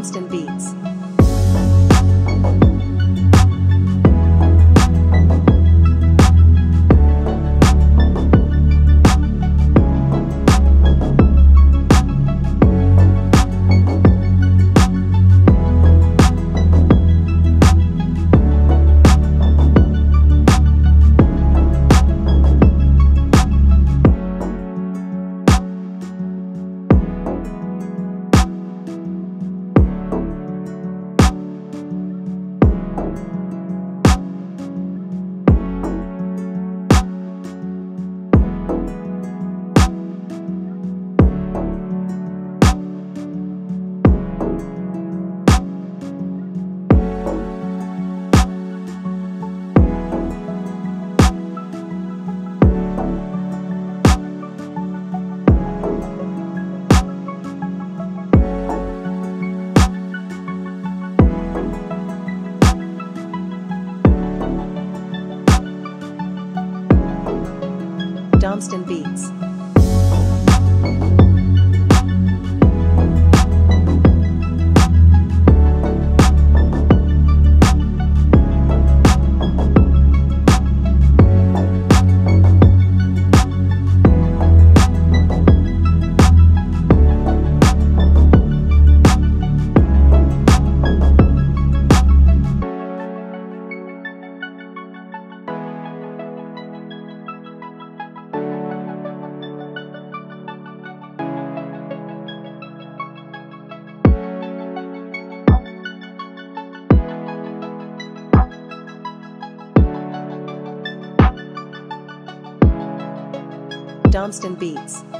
Domstin beats. Domstin beats. Domstin beats.